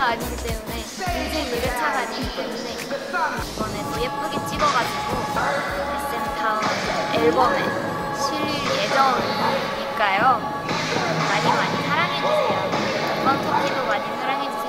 1회차가 아니기 때문에 인생 1회차가 아니기 때문에 이번에 또 예쁘게 찍어가지고 SM타운 앨범에 실릴 예정이니까요. 많이 사랑해주세요. 이번 토끼도 많이 사랑해주세요.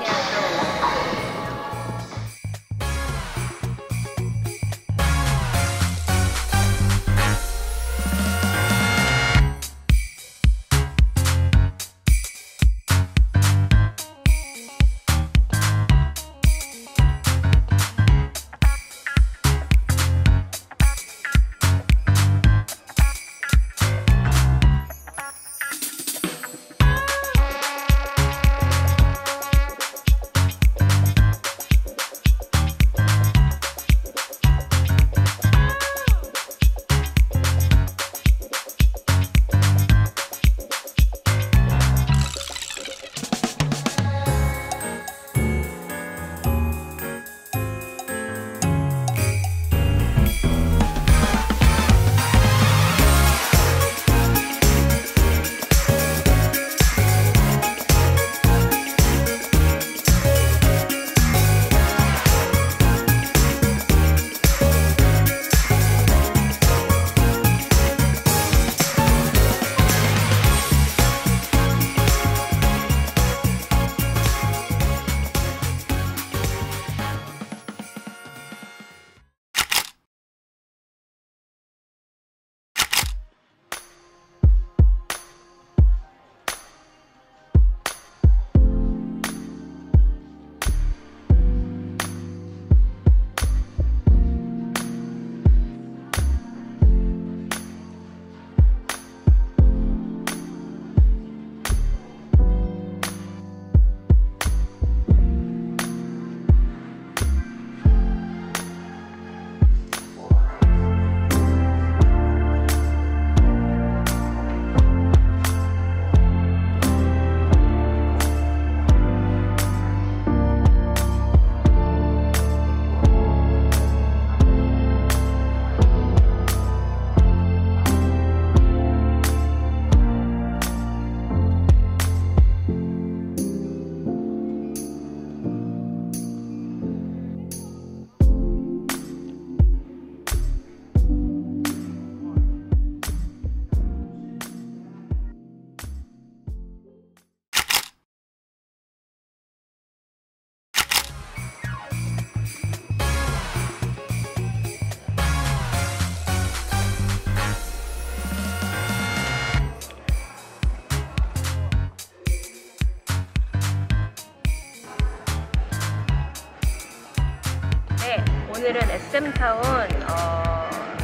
오늘은 SM타운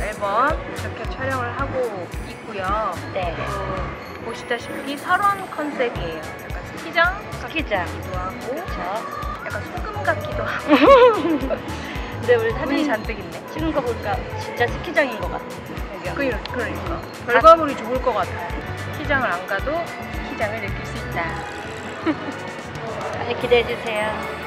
앨범 이렇게 촬영을 하고 있고요. 네. 보시다시피 설원 컨셉이에요. 약간 스키장 같기도 하고, 그렇죠. 약간 소금 같기도 하고. 근데 우리 사진이 잔뜩 있네. 찍은 거 보니까 진짜 스키장인 것 같아. 그러니까. 결과물이 좋을 것 같아. 스키장을 안 가도 스키장을 느낄 수 있다. 많이 기대해 주세요.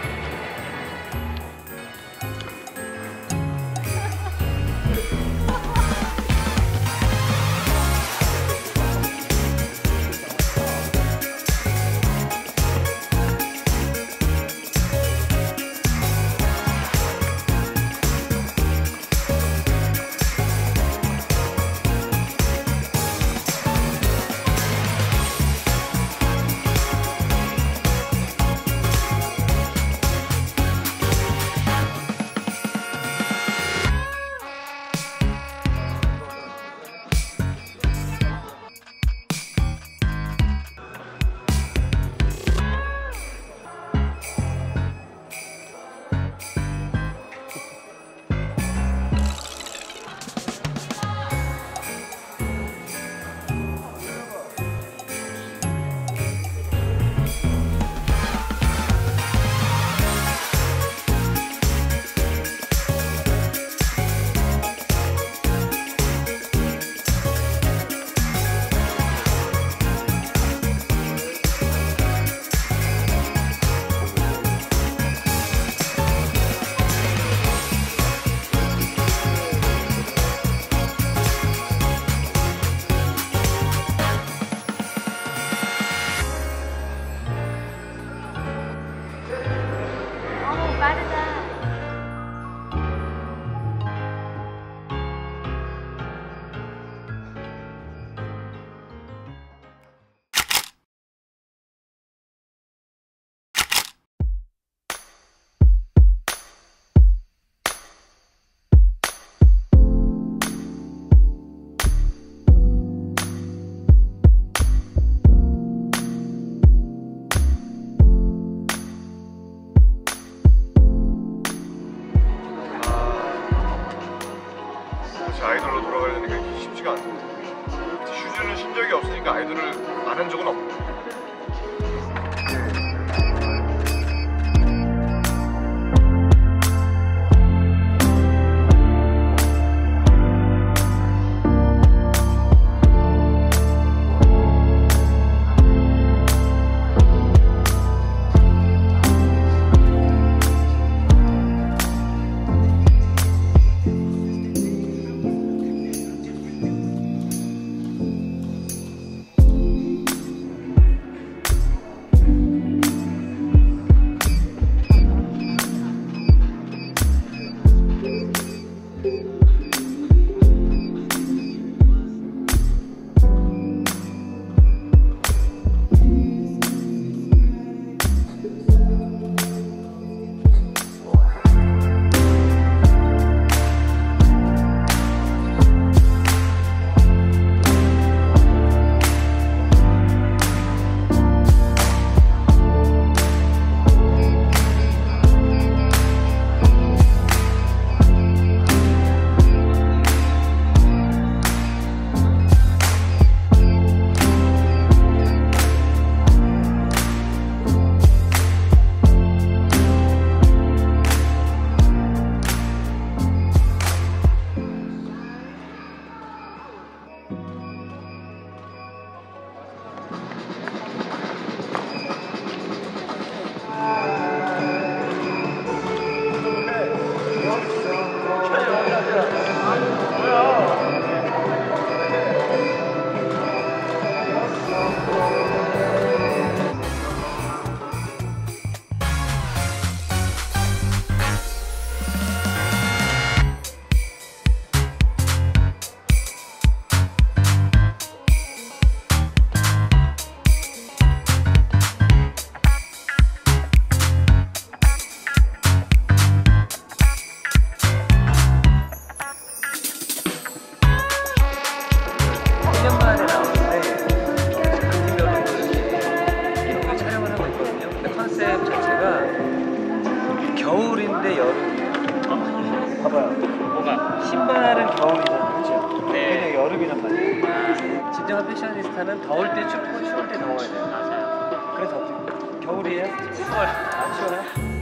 제가 아이돌을 안 한 적은 없고. 겨울인데 여름이에요. 봐봐요. 뭐가? 신발은 겨울이잖아, 그렇죠? 네. 여름이란 말이에요. 아, 진정한 패셔니스타는 더울 때 춥고 추울 때 더워야 돼요. 맞아요. 그래서 어떻게? 겨울이에요? 10월. 아, 10월에?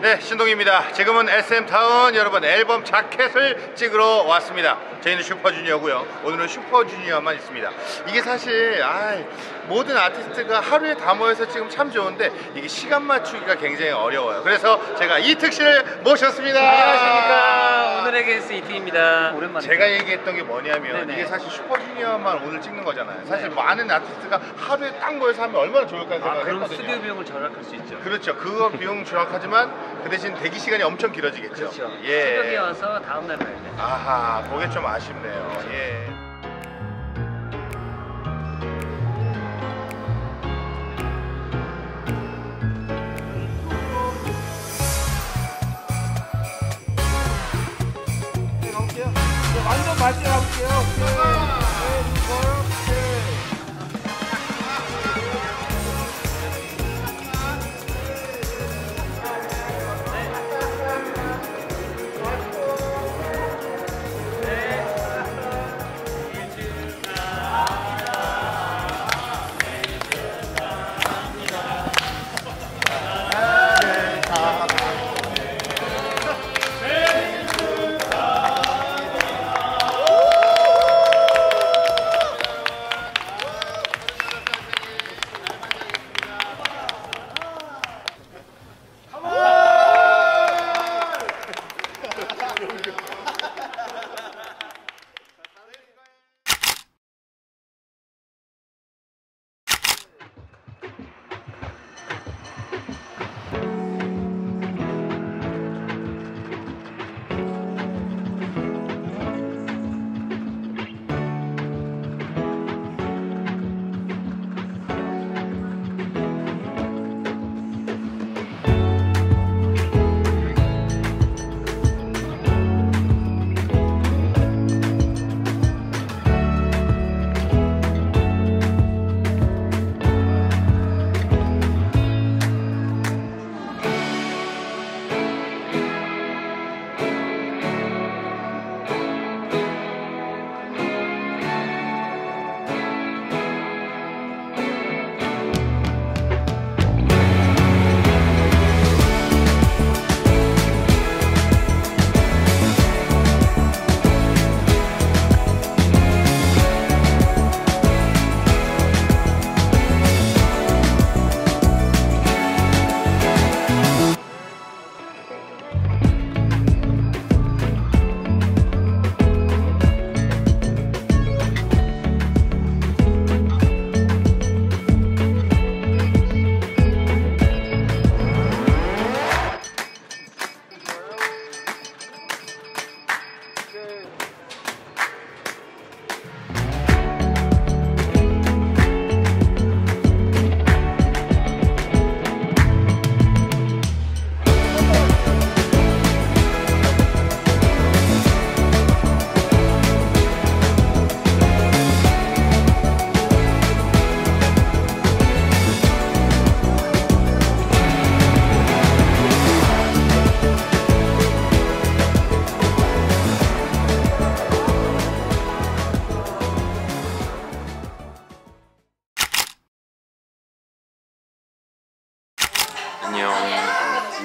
네, 신동입니다. 지금은 SM타운 여러분 앨범 자켓을 찍으러 왔습니다. 저희는 슈퍼주니어고요. 오늘은 슈퍼주니어만 있습니다. 이게 사실 모든 아티스트가 하루에 다 모여서 지금 참 좋은데 이게 시간 맞추기가 굉장히 어려워요. 그래서 제가 이특 씨를 모셨습니다. 안녕하십니까. 오늘의 게스트 이특입니다. 오랜만에 제가 얘기했던 게 뭐냐면 네네. 이게 사실 슈퍼주니어만 오늘 찍는 거잖아요. 사실 네. 많은 아티스트가 하루에 딱 모여서 하면 얼마나 좋을까 생각했거든요. 그럼 스튜디오 비용을 절약할 수 있죠. 그렇죠. 그거 비용 절약하지만 그 대신 대기 시간이 엄청 길어지겠죠. 그렇죠. 예. 새벽에 와서 다음날 봐야 돼. 아하, 그게 좀 아쉽네요. 그렇죠. 예.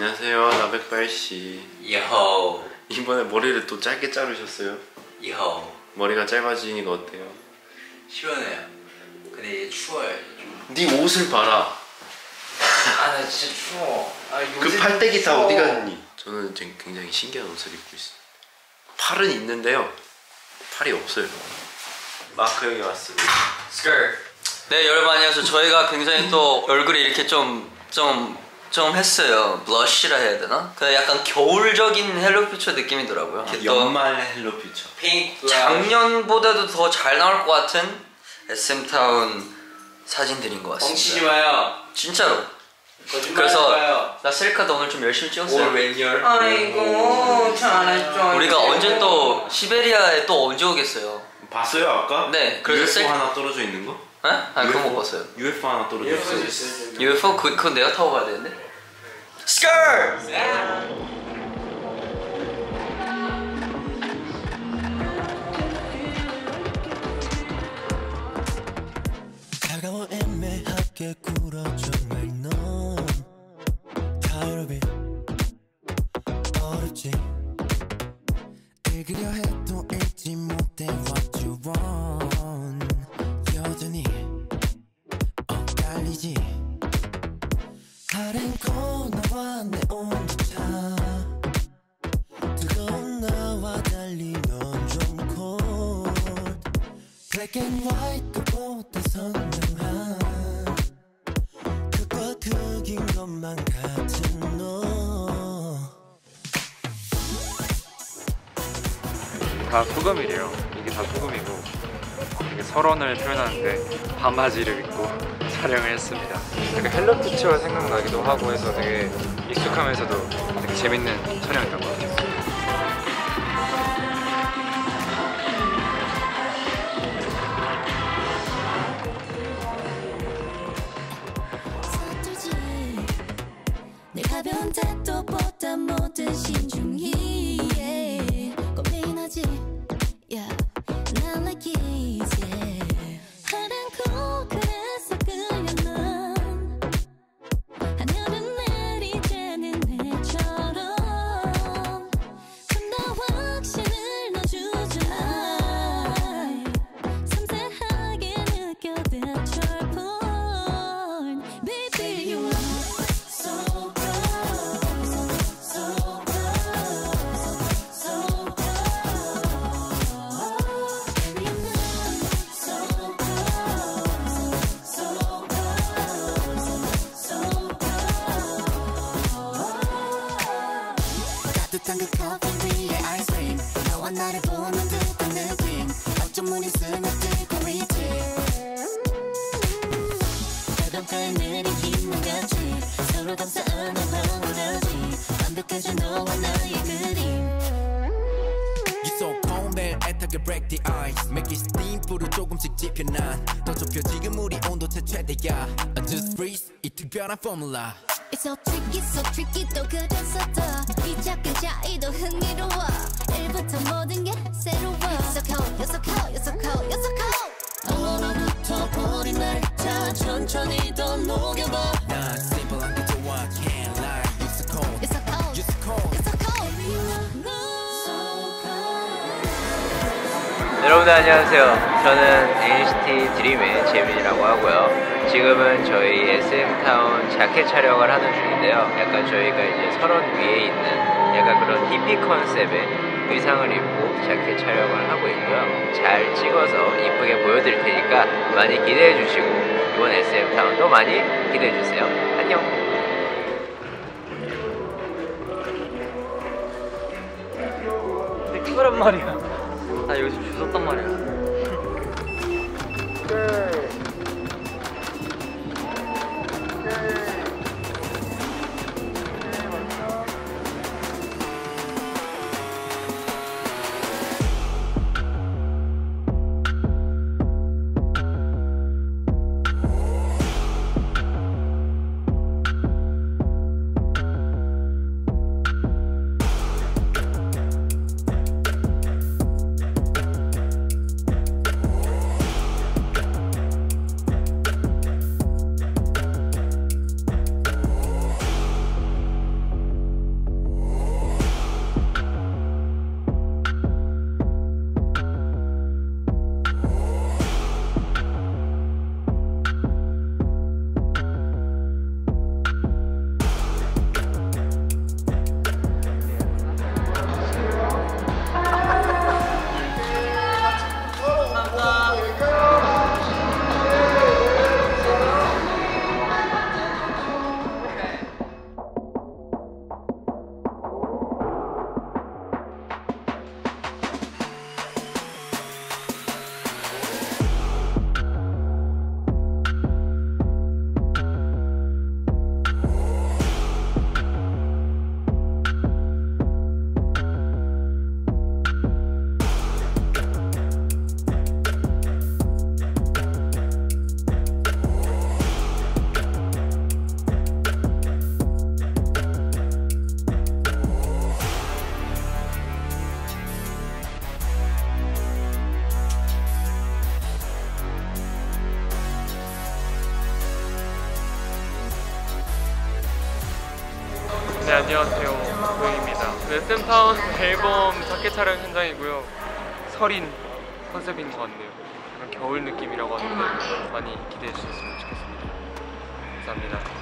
안녕하세요, 나백발씨. 이호. 이번에 머리를 또 짧게 자르셨어요? 이호. 머리가 짧아지니까 어때요? 시원해요. 근데 이제 추워요. 네 옷을 봐라. 아, 나 진짜 추워. 아, 그 팔때기 다 어디 갔니? 저는 지금 굉장히 신기한 옷을 입고 있어요. 팔은 있는데요, 팔이 없어요. 마크 형이 왔습니다. 스컬. 네, 여러분 안녕하세요. 저희가 굉장히 또 얼굴이 이렇게 좀 했어요. 블러쉬라 해야 되나? 근데 약간 겨울적인 헬로퓨처 느낌이더라고요. 연말 헬로퓨처. 작년보다도 더 잘 나올 것 같은 SM타운 사진들인 것 같습니다. 엉치지 마요. 진짜로. 그래서 나 셀카도 오늘 좀 열심히 찍었어요. 아이고 잘했죠. 우리가 언제 또 시베리아에 또 언제 오겠어요. 봤어요 아까? 네. 그래서 셀카 하나 떨어져 있는 거? 에? 아니 UFO? 그건 못 봤어요. UFO 하나 떨어져 있어. UFO? 그건 내가 타고 가야 되는데? 스컬! 차가워 애매하게 굴어 정말 넌 가을비 어렵지 읽으려 해도 읽지 못해 What you want 여전히 엇갈리지 아랭코 나와 내 온도차 뜨거운 나와 달리 넌 좀 cold black and white 그보다 선명한 극과 극인 것만 같은 너 다 소금이래요. 이게 다 소금이고 설원을 표현하는데 반바지를 입고 촬영을 했습니다. 되게 헬로퓨처 생각나기도 하고 해서 되게 익숙하면서도 되게 재밌는 촬영이었던 것 같아요. 가벼운 태도보다 모든 신중히 고민하지 난 알기 이제 하란고 그래서 끌려난 하늘은 내리자는 해처럼 혼자 확신을 넣어주자 섬세하게 느껴든 철분 Baby you are 그 커피 위에 아이스크림 너와 나를 보는 듯한 느낌 어쩜 문이 스며들고 있지 해변가에 내린 희망같이 서로 감싸안은 방울하지 완벽해진 너와 나의 그림 You're so calm 내 애타게 break the ice make it steam 불을 조금씩 지펴 난 더 좁혀 지금 우리 온도차 최대야 I just freeze 이 특별한 formula It's so tricky 또 그래서 더이 작은 차이도 흥미로워 1부터 모든 게 새로워 It's so cold, you're so cold, you're so cold, you're so cold 얼어붙어 버린 날짜 천천히 더 녹여봐 난 simple한 게 좋아 can't lie You're so cold, you're so cold, you're so cold, you're so cold. 여러분들 안녕하세요. 저는 NCT 드림의 재민이라고 하고요. 지금은 저희 SM타운 자켓 촬영을 하는 중인데요. 약간 저희가 이제 설원 위에 있는 약간 그런 히피 컨셉의 의상을 입고 자켓 촬영을 하고 있고요. 잘 찍어서 이쁘게 보여드릴 테니까 많이 기대해 주시고 이번 SM타운도 많이 기대해 주세요. 안녕! 되게 특별한 말이야. 나 여기서 주웠단 말이야. 네, 안녕하세요. 고영입니다. SM타운 앨범 자켓 촬영 현장이고요. 설인 컨셉인 것 같네요. 약간 겨울 느낌이라고 하는데 많이 기대해 주셨으면 좋겠습니다. 감사합니다.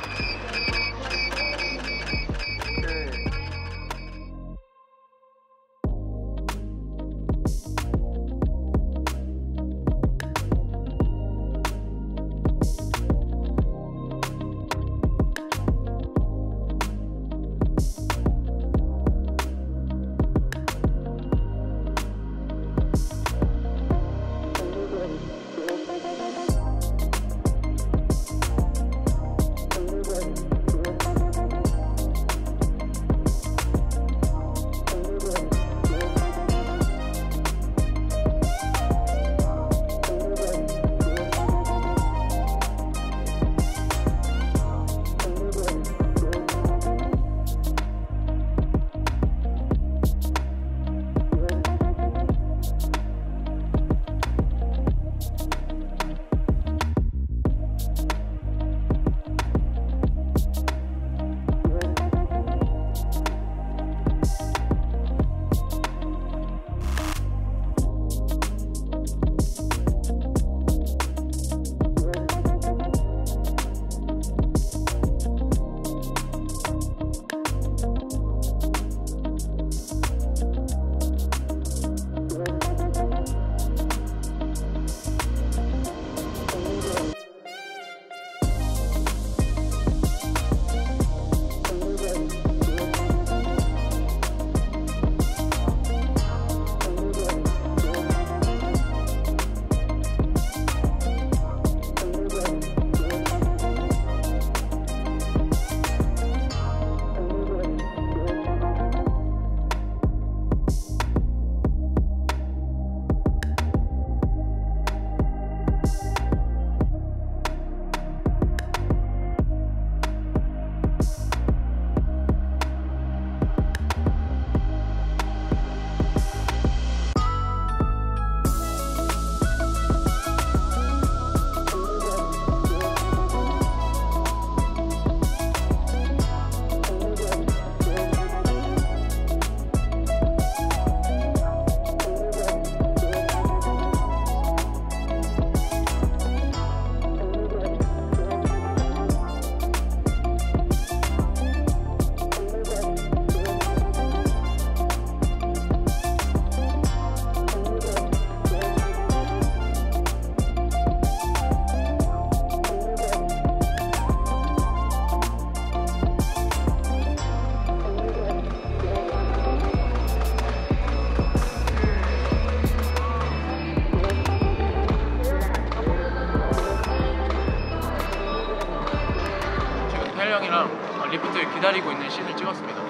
촬영이랑 리프트 기다리고 있는 씬을 찍었습니다.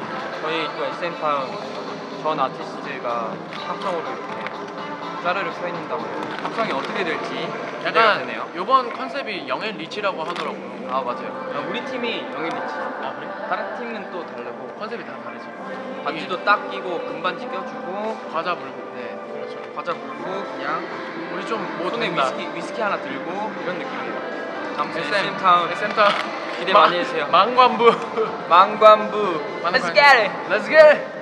저희 그 SM타운 전 아티스트가 합성으로 이렇게 짜르륵 서있는다고 해요. 합성이 어떻게 될지 약간 되네요. 요번 컨셉이 영앤리치라고 하더라고요. 아 맞아요. 네. 우리 팀이 영앤리치. 아 그래? 다른 팀은 또 다르고 컨셉이 다 다르죠. 반지도 딱 끼고 금반지 껴주고 과자 물고. 네 그렇죠. 과자 물고 그냥 우리 좀뭐 손에 위스키 하나 들고 이런 느낌이에요. 아무튼 SM타운 기대 많이 해주세요. 망관부. Let's get it.